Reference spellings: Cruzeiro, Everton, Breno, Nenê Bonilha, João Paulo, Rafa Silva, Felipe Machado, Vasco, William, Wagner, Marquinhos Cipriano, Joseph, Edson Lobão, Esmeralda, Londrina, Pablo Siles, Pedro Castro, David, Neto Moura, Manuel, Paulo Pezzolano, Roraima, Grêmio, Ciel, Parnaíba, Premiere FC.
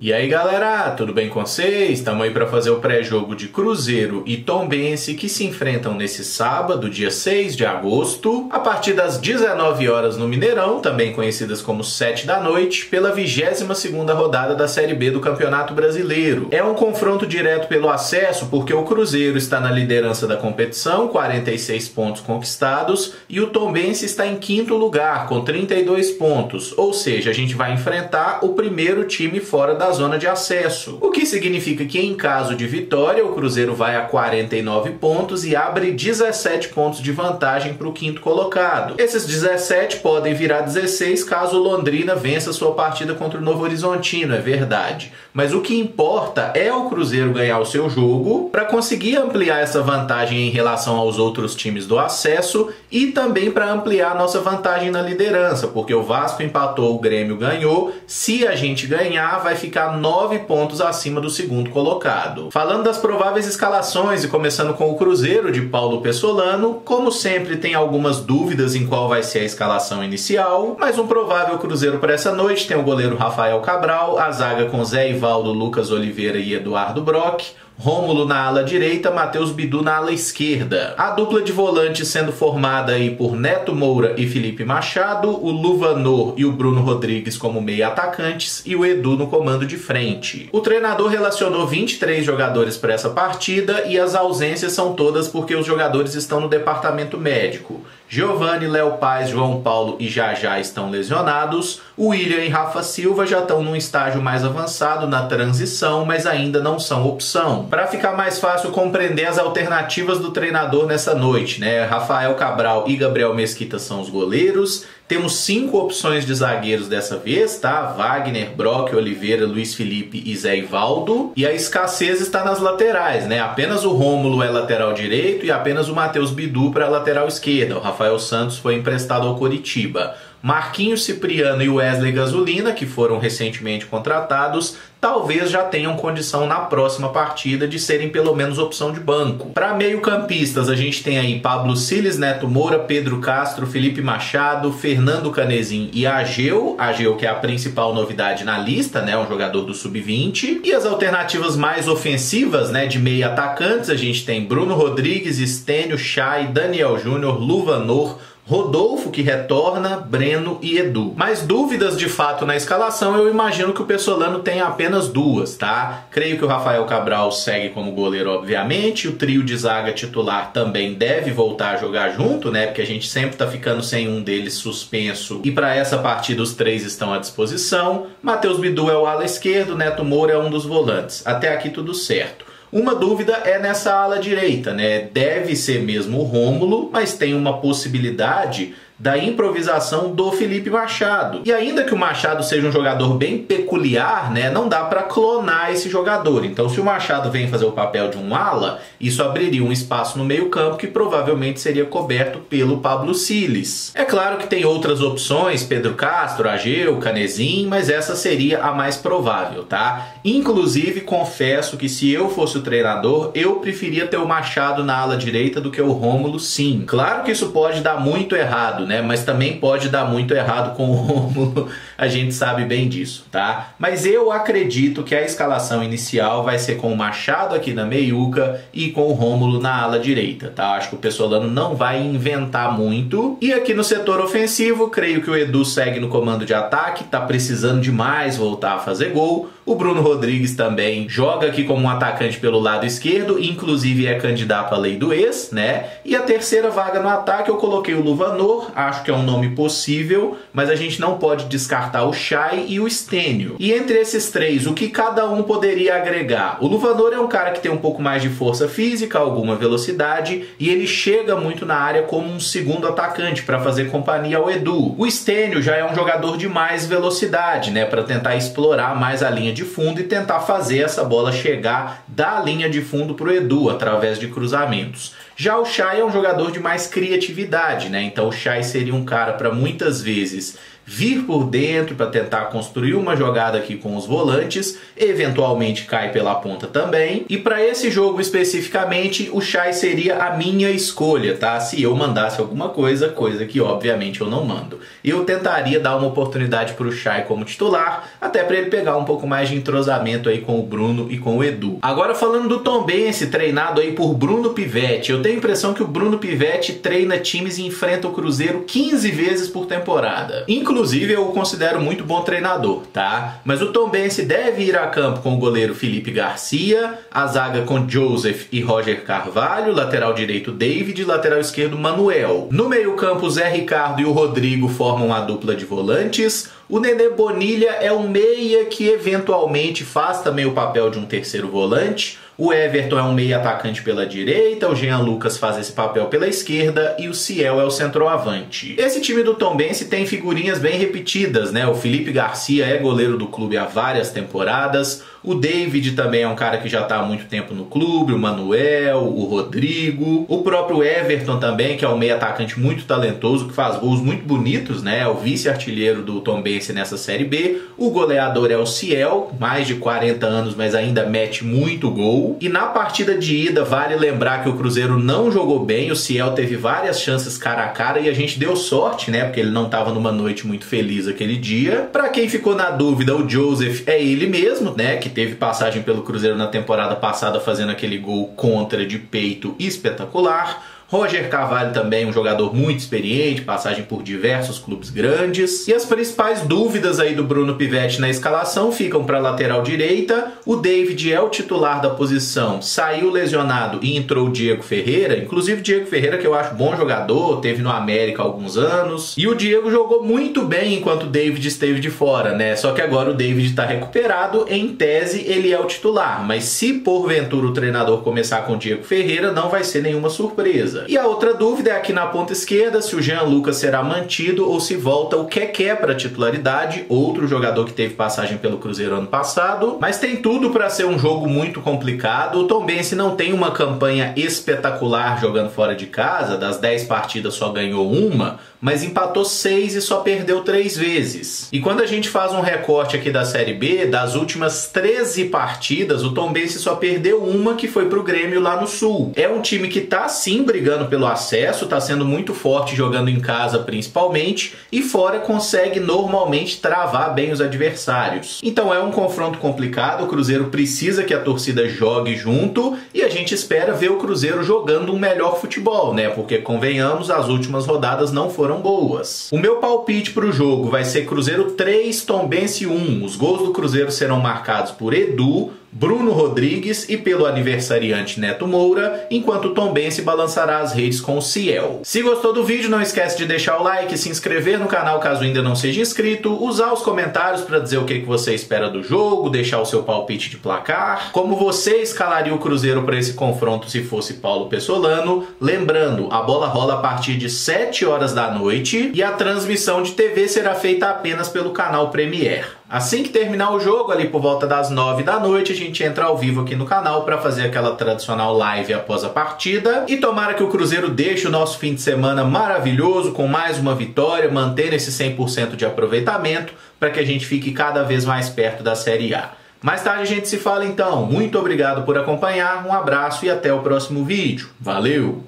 E aí galera, tudo bem com vocês? Estamos aí para fazer o pré-jogo de Cruzeiro e Tombense que se enfrentam nesse sábado, dia 6 de agosto, a partir das 19 horas no Mineirão, também conhecidas como 7 da noite, pela 22ª rodada da Série B do Campeonato Brasileiro. É um confronto direto pelo acesso porque o Cruzeiro está na liderança da competição, 46 pontos conquistados, e o Tombense está em quinto lugar, com 32 pontos, ou seja, a gente vai enfrentar o primeiro time fora da zona de acesso, o que significa que em caso de vitória o Cruzeiro vai a 49 pontos e abre 17 pontos de vantagem para o quinto colocado. Esses 17 podem virar 16 caso Londrina vença sua partida contra o Novo Horizontino, é verdade, mas o que importa é o Cruzeiro ganhar o seu jogo para conseguir ampliar essa vantagem em relação aos outros times do acesso e também para ampliar nossa vantagem na liderança, porque o Vasco empatou, o Grêmio ganhou, se a gente ganhar vai ficar 9 pontos acima do segundo colocado. Falando das prováveis escalações e começando com o Cruzeiro de Paulo Pezzolano, como sempre tem algumas dúvidas em qual vai ser a escalação inicial, mas um provável Cruzeiro para essa noite tem o goleiro Rafael Cabral, a zaga com Zé Ivan, Lucas Oliveira e Eduardo Brock, Rômulo na ala direita, Matheus Bidu na ala esquerda. A dupla de volantes sendo formada aí por Neto Moura e Felipe Machado, o Luvannor e o Bruno Rodrigues como meia atacantes e o Edu no comando de frente. O treinador relacionou 23 jogadores para essa partida e as ausências são todas porque os jogadores estão no departamento médico. Giovanni, Léo Paz, João Paulo e Jajá estão lesionados. O William e Rafa Silva já estão num estágio mais avançado na transição, mas ainda não são opção. Para ficar mais fácil compreender as alternativas do treinador nessa noite, né? Rafael Cabral e Gabriel Mesquita são os goleiros. Temos 5 opções de zagueiros dessa vez, tá? Wagner, Brock, Oliveira, Luiz Felipe e Zé Ivaldo. E a escassez está nas laterais, né? Apenas o Rômulo é lateral direito e apenas o Matheus Bidu para lateral esquerda. O Rafael Santos foi emprestado ao Coritiba. Marquinhos Cipriano e Wesley Gasolina, que foram recentemente contratados, talvez já tenham condição na próxima partida de serem pelo menos opção de banco. Para meio-campistas, a gente tem aí Pablo Siles, Neto Moura, Pedro Castro, Felipe Machado, Fernando Canezin e Ageu. Ageu que é a principal novidade na lista, né, um jogador do sub-20. E as alternativas mais ofensivas, né, de meia atacantes, a gente tem Bruno Rodrigues, Stênio, Chay, Daniel Júnior, Luvannor, Rodolfo, que retorna, Breno e Edu. Mas dúvidas de fato na escalação, eu imagino que o Pezzolano tem apenas 2, tá? Creio que o Rafael Cabral segue como goleiro, obviamente. O trio de zaga titular também deve voltar a jogar junto, né? Porque a gente sempre tá ficando sem um deles suspenso. E para essa partida os 3 estão à disposição. Matheus Bidu é o ala esquerdo, Neto Moura é um dos volantes. Até aqui tudo certo. Uma dúvida é nessa ala direita, né? Deve ser mesmo o Rômulo, mas tem uma possibilidade da improvisação do Felipe Machado. E ainda que o Machado seja um jogador bem peculiar, né, não dá para clonar esse jogador. Então, se o Machado vem fazer o papel de um ala, isso abriria um espaço no meio-campo que provavelmente seria coberto pelo Pablo Siles. É claro que tem outras opções, Pedro Castro, Ageu, Canezin, mas essa seria a mais provável, tá? Inclusive, confesso que se eu fosse o treinador, eu preferia ter o Machado na ala direita do que o Rômulo, sim. Claro que isso pode dar muito errado, né? Mas também pode dar muito errado com o Rômulo, a gente sabe bem disso, tá? Mas eu acredito que a escalação inicial vai ser com o Machado aqui na meiuca e com o Rômulo na ala direita, tá? Acho que o Pezzolano não vai inventar muito. E aqui no setor ofensivo, creio que o Edu segue no comando de ataque, tá precisando demais voltar a fazer gol. O Bruno Rodrigues também joga aqui como um atacante pelo lado esquerdo, inclusive é candidato à lei do ex, né? E a terceira vaga no ataque eu coloquei o Luvannor, acho que é um nome possível, mas a gente não pode descartar o Chay e o Stênio. E entre esses 3, o que cada um poderia agregar? O Luvannor é um cara que tem um pouco mais de força física, alguma velocidade, e ele chega muito na área como um segundo atacante para fazer companhia ao Edu. O Stênio já é um jogador de mais velocidade, né? Para tentar explorar mais a linha de fundo e tentar fazer essa bola chegar da linha de fundo para o Edu através de cruzamentos. Já o Chay é um jogador de mais criatividade, né? Então o Chay seria um cara para muitas vezes vir por dentro para tentar construir uma jogada aqui com os volantes, eventualmente cai pela ponta também. E para esse jogo especificamente, o Chay seria a minha escolha, tá? Se eu mandasse alguma coisa, coisa que obviamente eu não mando. Eu tentaria dar uma oportunidade para o Chay como titular, até para ele pegar um pouco mais de entrosamento aí com o Bruno e com o Edu. Agora falando do Tombense, treinado aí por Bruno Pivetti, eu tenho a impressão que o Bruno Pivetti treina times e enfrenta o Cruzeiro 15 vezes por temporada. Inclusive, eu o considero muito bom treinador, tá? Mas o Tombense deve ir a campo com o goleiro Felipe Garcia, a zaga com Joseph e Roger Carvalho, lateral direito David, lateral esquerdo Manuel. No meio-campo, Zé Ricardo e o Rodrigo formam a dupla de volantes. O Nenê Bonilha é um meia que eventualmente faz também o papel de um terceiro volante. O Everton é um meia atacante pela direita, o Jean Lucas faz esse papel pela esquerda e o Ciel é o centroavante. Esse time do Tombense tem figurinhas bem repetidas, né? O Felipe Garcia é goleiro do clube há várias temporadas, o David também é um cara que já está há muito tempo no clube, o Manuel, o Rodrigo, o próprio Everton também, que é um meia atacante muito talentoso, que faz gols muito bonitos, né? É o vice-artilheiro do Tombense nessa Série B, o goleador é o Ciel, mais de 40 anos, mas ainda mete muito gol. E na partida de ida, vale lembrar que o Cruzeiro não jogou bem, o Ciel teve várias chances cara a cara e a gente deu sorte, né, porque ele não estava numa noite muito feliz aquele dia. Para quem ficou na dúvida, o Joseph é ele mesmo, né, que teve passagem pelo Cruzeiro na temporada passada fazendo aquele gol contra de peito espetacular. Roger Carvalho também, um jogador muito experiente, passagem por diversos clubes grandes. E as principais dúvidas aí do Bruno Pivetti na escalação ficam para a lateral direita. O David é o titular da posição, saiu lesionado e entrou o Diego Ferreira. Inclusive o Diego Ferreira, que eu acho bom jogador, teve no América há alguns anos. E o Diego jogou muito bem enquanto o David esteve de fora, né? Só que agora o David está recuperado, em tese ele é o titular. Mas se porventura o treinador começar com o Diego Ferreira, não vai ser nenhuma surpresa. E a outra dúvida é aqui na ponta esquerda, se o Jean Lucas será mantido ou se volta o Keké para titularidade, outro jogador que teve passagem pelo Cruzeiro ano passado. Mas tem tudo para ser um jogo muito complicado. O Tombense não tem uma campanha espetacular jogando fora de casa, das 10 partidas só ganhou uma, mas empatou 6 e só perdeu 3 vezes. E quando a gente faz um recorte aqui da Série B, das últimas 13 partidas, o Tombense só perdeu uma, que foi pro Grêmio lá no Sul. É um time que tá sim brigando pelo acesso, tá sendo muito forte jogando em casa principalmente, e fora consegue normalmente travar bem os adversários. Então é um confronto complicado, o Cruzeiro precisa que a torcida jogue junto, e a gente espera ver o Cruzeiro jogando um melhor futebol, né? Porque convenhamos, as últimas rodadas não foram boas. O meu palpite para o jogo vai ser Cruzeiro 3, Tombense 1. Os gols do Cruzeiro serão marcados por Edu, Bruno Rodrigues e pelo aniversariante Neto Moura, enquanto o Tombense balançará as redes com o Ciel. Se gostou do vídeo, não esquece de deixar o like, se inscrever no canal caso ainda não seja inscrito, usar os comentários para dizer o que você espera do jogo, deixar o seu palpite de placar, como você escalaria o Cruzeiro para esse confronto se fosse Paulo Pezzolano. Lembrando, a bola rola a partir de 7 horas da noite e a transmissão de TV será feita apenas pelo canal Premier. Assim que terminar o jogo, ali por volta das 9 da noite, a gente entra ao vivo aqui no canal para fazer aquela tradicional live após a partida. E tomara que o Cruzeiro deixe o nosso fim de semana maravilhoso, com mais uma vitória, mantendo esse 100% de aproveitamento, para que a gente fique cada vez mais perto da Série A. Mais tarde a gente se fala então. Muito obrigado por acompanhar, um abraço e até o próximo vídeo. Valeu!